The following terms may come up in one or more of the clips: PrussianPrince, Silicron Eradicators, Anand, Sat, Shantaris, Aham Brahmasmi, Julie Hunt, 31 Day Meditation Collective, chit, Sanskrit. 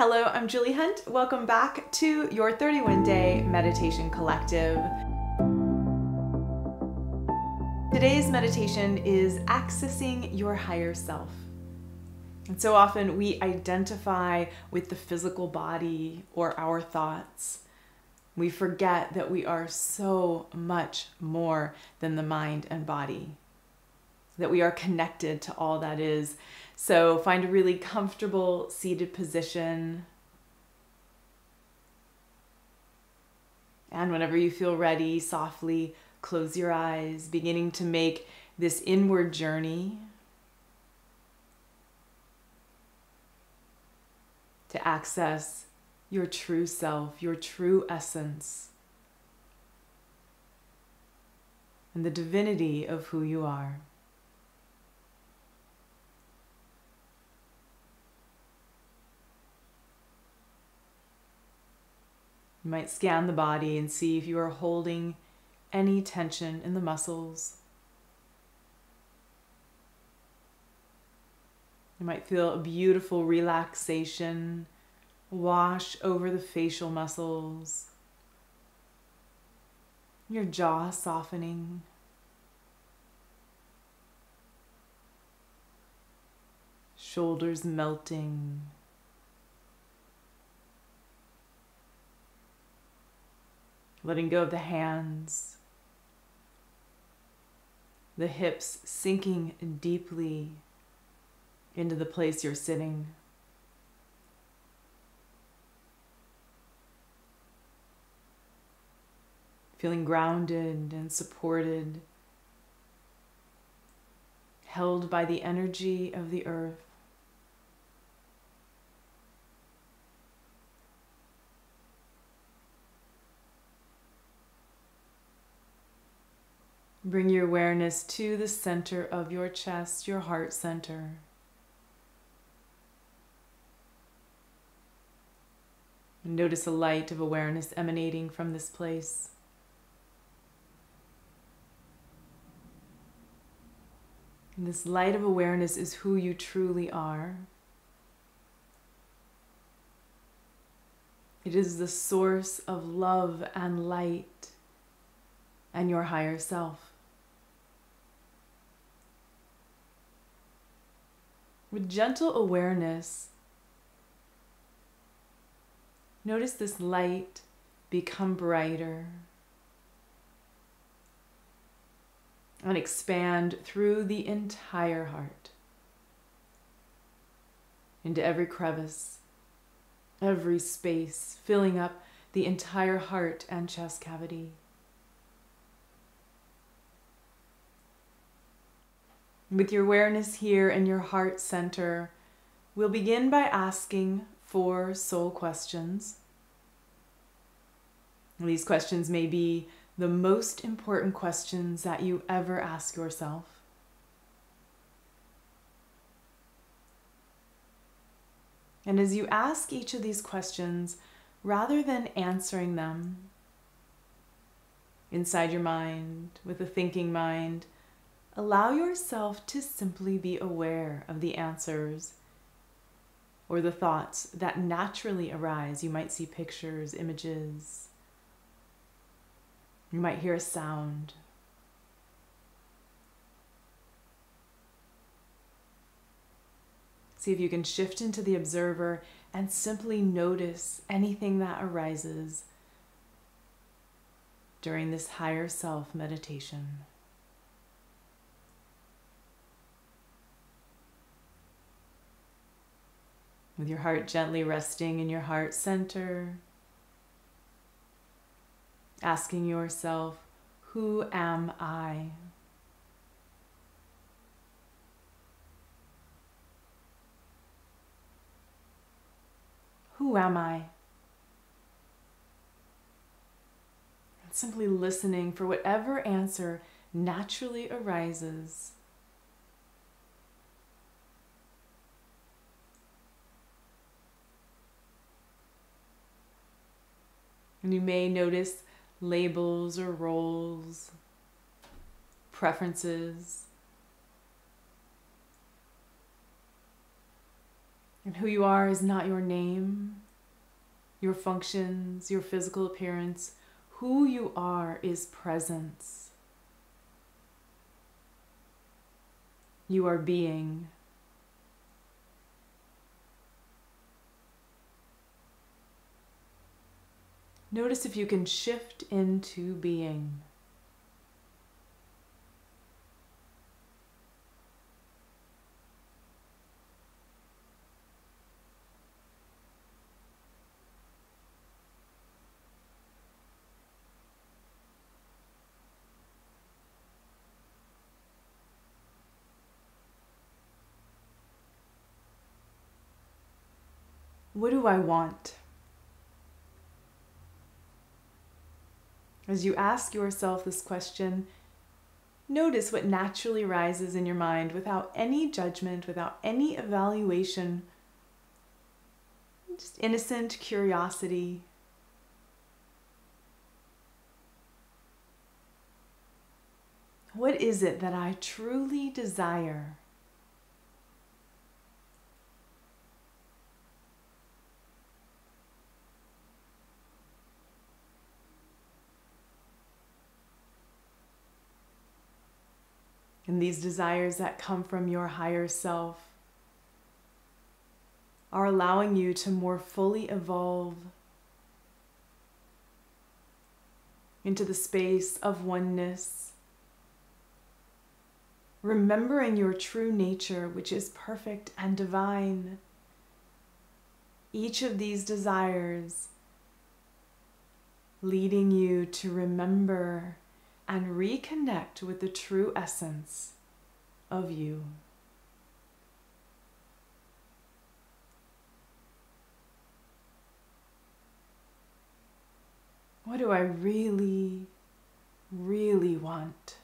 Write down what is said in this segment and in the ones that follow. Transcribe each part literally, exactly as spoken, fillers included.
Hello, I'm Julie Hunt. Welcome back to your thirty-one day Meditation Collective. Today's meditation is accessing your higher self. And so often we identify with the physical body or our thoughts. We forget that we are so much more than the mind and body, that we are connected to all that is. So find a really comfortable seated position. And whenever you feel ready, softly close your eyes, beginning to make this inward journey to access your true self, your true essence, and the divinity of who you are. You might scan the body and see if you are holding any tension in the muscles. You might feel a beautiful relaxation wash over the facial muscles, your jaw softening. Shoulders melting. Letting go of the hands, the hips sinking deeply into the place you're sitting. Feeling grounded and supported, held by the energy of the earth. Bring your awareness to the center of your chest, your heart center. Notice a light of awareness emanating from this place. And this light of awareness is who you truly are. It is the source of love and light and your higher self. With gentle awareness, notice this light become brighter and expand through the entire heart, into every crevice, every space, filling up the entire heart and chest cavity. With your awareness here in your heart center, we'll begin by asking four soul questions. These questions may be the most important questions that you ever ask yourself. And as you ask each of these questions, rather than answering them inside your mind, with a thinking mind, allow yourself to simply be aware of the answers or the thoughts that naturally arise. You might see pictures, images. You might hear a sound. See if you can shift into the observer and simply notice anything that arises during this higher self meditation. With your heart gently resting in your heart center, asking yourself, who am I? Who am I? And simply listening for whatever answer naturally arises. And you may notice labels or roles, preferences, and who you are is not your name. your functions, your physical appearance. Who you are is presence. You are being. Notice if you can shift into being. What do I want? As you ask yourself this question, notice what naturally rises in your mind without any judgment, without any evaluation, just innocent curiosity. What is it that I truly desire? And these desires that come from your higher self are allowing you to more fully evolve into the space of oneness, remembering your true nature, which is perfect and divine. Each of these desires leading you to remember and reconnect with the true essence of you. What do I really, really want?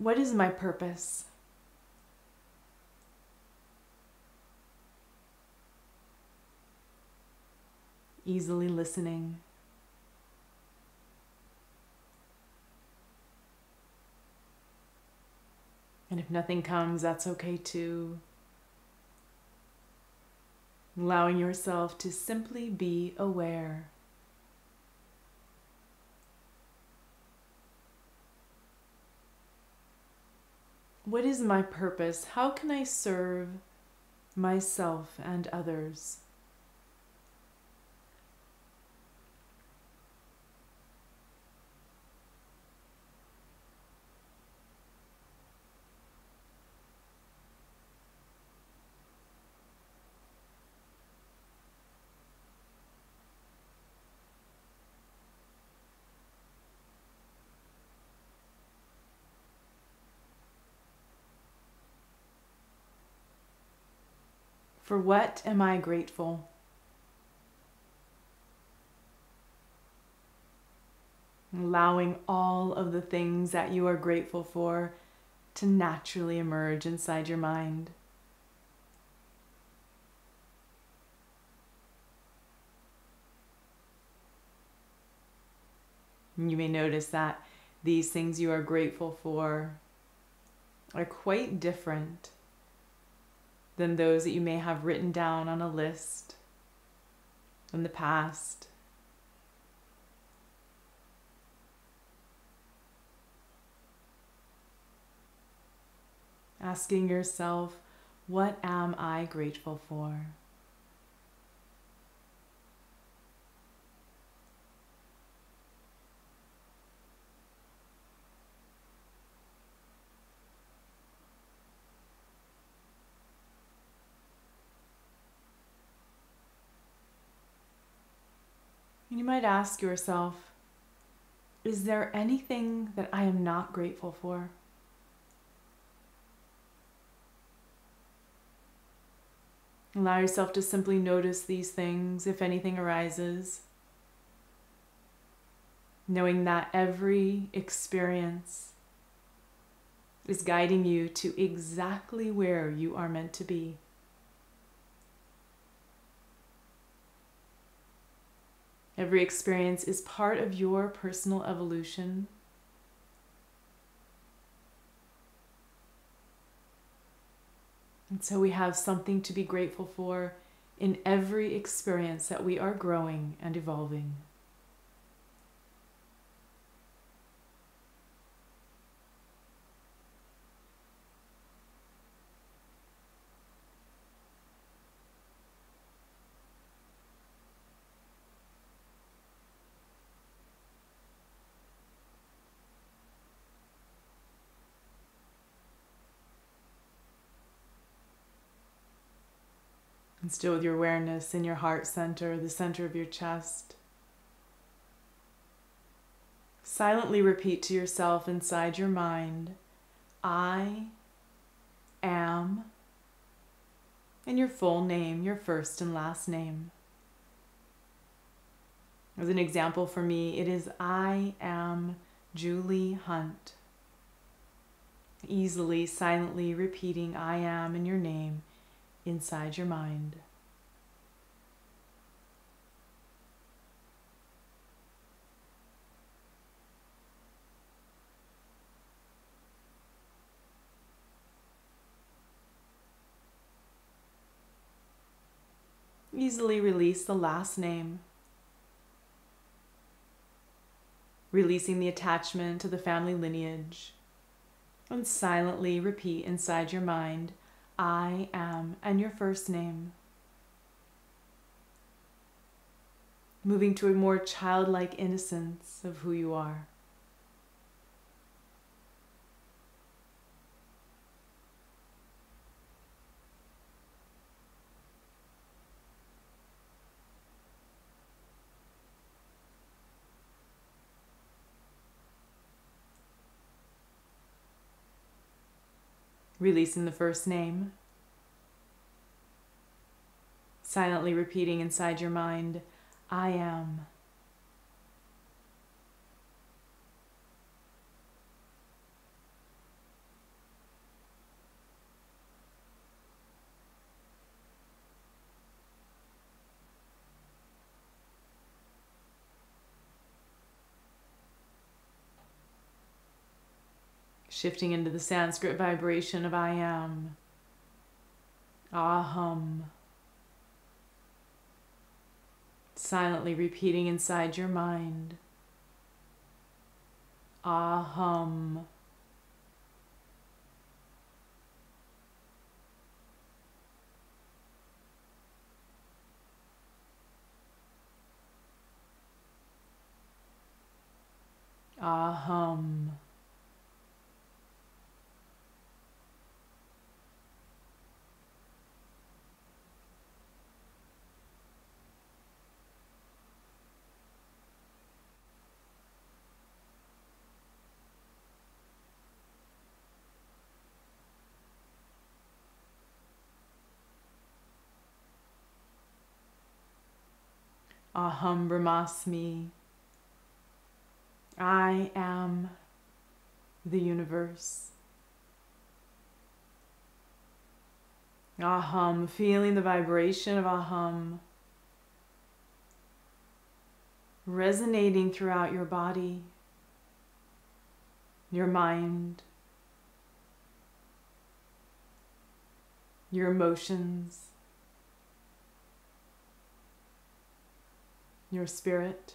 What is my purpose? Easily listening. And if nothing comes, that's okay too. Allowing yourself to simply be aware. What is my purpose? How can I serve myself and others? For what am I grateful? Allowing all of the things that you are grateful for to naturally emerge inside your mind. You may notice that these things you are grateful for are quite different than those that you may have written down on a list in the past. Asking yourself, what am I grateful for? You might ask yourself, is there anything that I am not grateful for? Allow yourself to simply notice these things if anything arises, knowing that every experience is guiding you to exactly where you are meant to be. Every experience is part of your personal evolution. And so we have something to be grateful for in every experience that we are growing and evolving. And still with your awareness in your heart center, the center of your chest, silently repeat to yourself inside your mind, I am, and your full name, your first and last name. As an example for me, it is I am Julie Hunt. Easily, silently repeating I am in your name inside your mind. Easily release the last name, releasing the attachment to the family lineage, and silently repeat inside your mind, I am, and your first name. Moving to a more childlike innocence of who you are. Releasing the first name, silently repeating inside your mind, I am. Shifting into the Sanskrit vibration of I am. Aham. Silently repeating inside your mind. Aham. Aham. Aham Brahmasmi. I am the universe. Aham, feeling the vibration of Aham resonating throughout your body, your mind, your emotions, your spirit.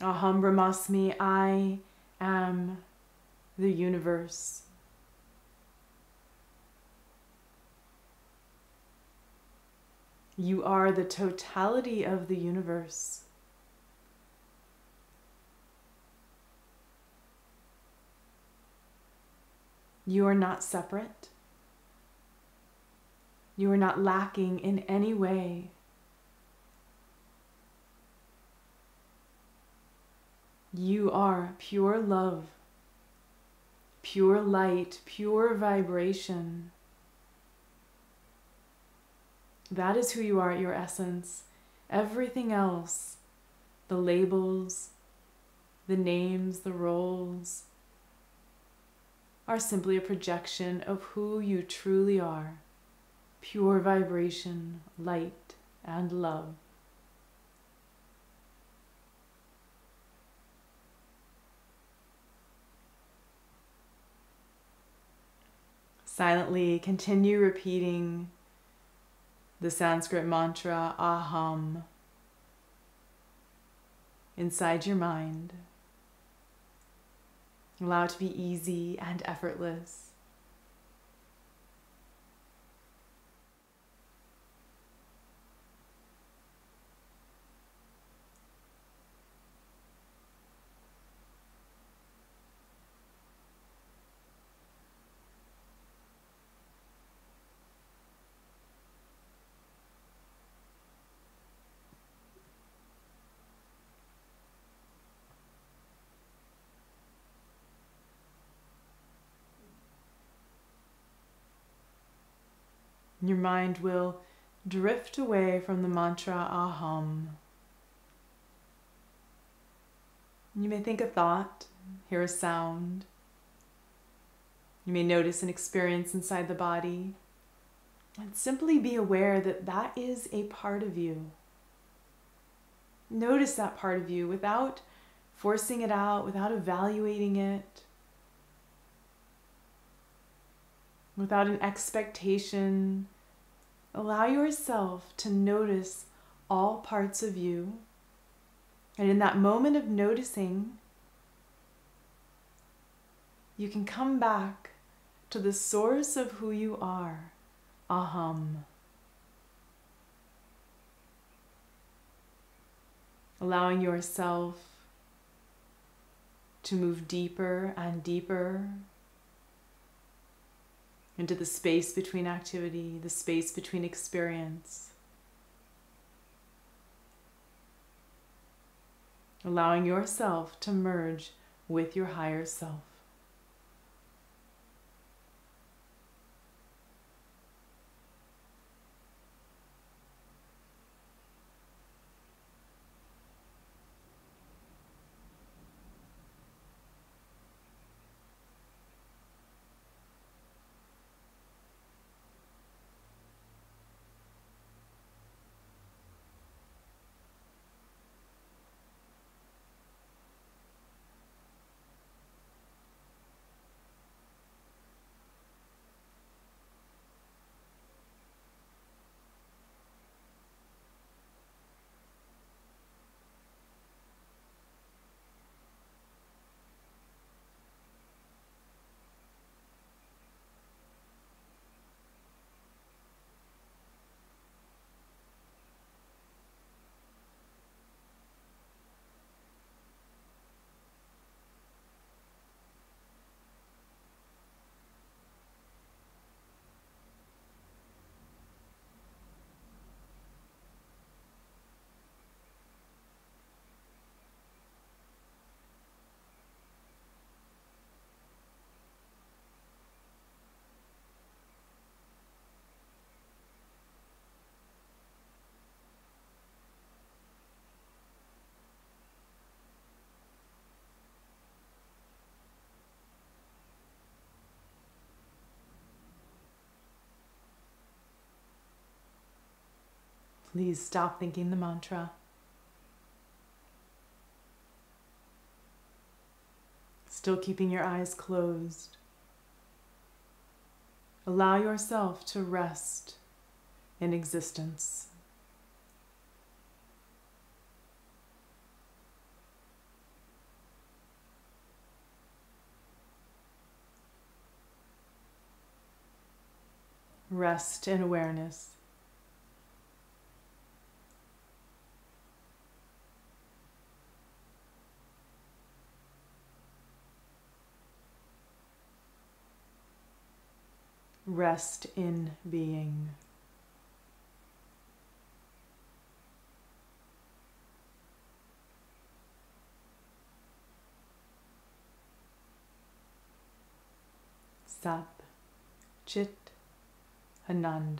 Aham Brahmasmi, I am the universe. You are the totality of the universe. You are not separate. You are not lacking in any way. You are pure love, pure light, pure vibration. That is who you are at your essence. Everything else, the labels, the names, the roles, are simply a projection of who you truly are, pure vibration, light, and love. Silently continue repeating the Sanskrit mantra Aham inside your mind. Allow it to be easy and effortless. Your mind will drift away from the mantra Aham. You may think a thought, hear a sound. You may notice an experience inside the body. And simply be aware that that is a part of you. Notice that part of you without forcing it out, without evaluating it, without an expectation. Allow yourself to notice all parts of you. And in that moment of noticing, you can come back to the source of who you are, Aham. Allowing yourself to move deeper and deeper into the space between activity, the space between experience. Allowing yourself to merge with your higher self. Please stop thinking the mantra. Still keeping your eyes closed. Allow yourself to rest in existence. Rest in awareness. Rest in being. Sat, chit, Anand.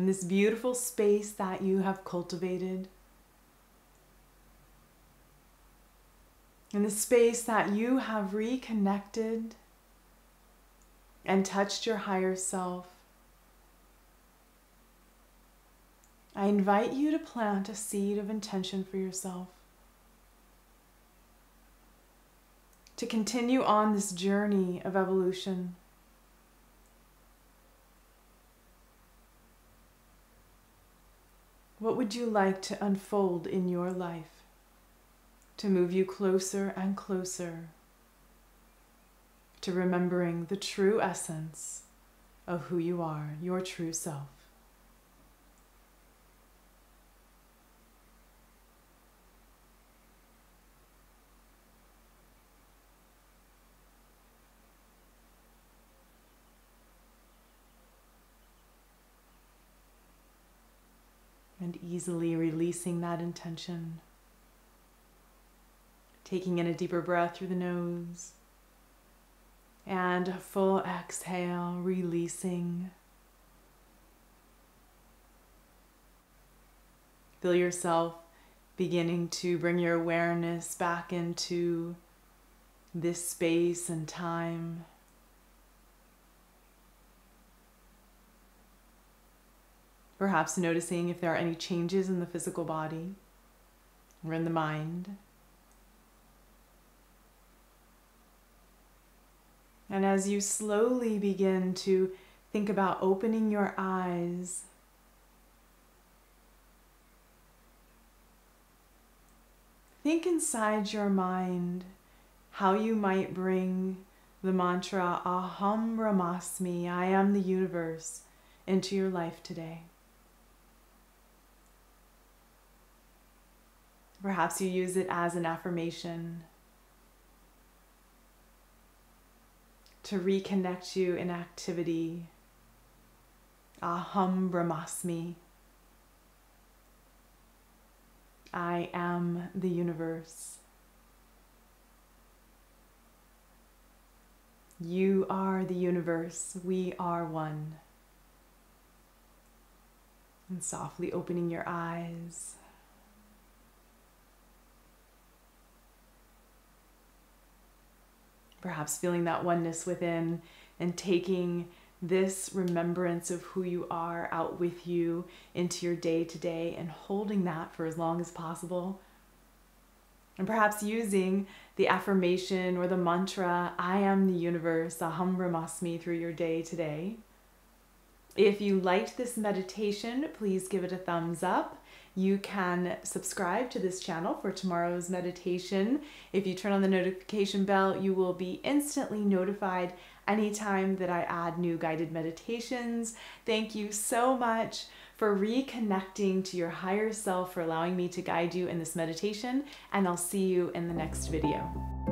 in this beautiful space that you have cultivated, in the space that you have reconnected and touched your higher self. I invite you to plant a seed of intention for yourself, to continue on this journey of evolution. What would you like to unfold in your life to move you closer and closer to remembering the true essence of who you are, your true self? And easily releasing that intention, taking in a deeper breath through the nose, and a full exhale, releasing. Feel yourself beginning to bring your awareness back into this space and time. Perhaps noticing if there are any changes in the physical body or in the mind. And as you slowly begin to think about opening your eyes, think inside your mind how you might bring the mantra Aham Brahmasmi, I am the universe, into your life today. Perhaps you use it as an affirmation to reconnect you in activity. Aham Brahmasmi. I am the universe. You are the universe. We are one. And softly opening your eyes. Perhaps feeling that oneness within and taking this remembrance of who you are out with you into your day to day and holding that for as long as possible. And perhaps using the affirmation or the mantra, I am the universe, Aham Brahmasmi, through your day to day. If you liked this meditation, please give it a thumbs up. You can subscribe to this channel for tomorrow's meditation. If you turn on the notification bell, you will be instantly notified anytime that I add new guided meditations. Thank you so much for reconnecting to your higher self, for allowing me to guide you in this meditation, and I'll see you in the next video.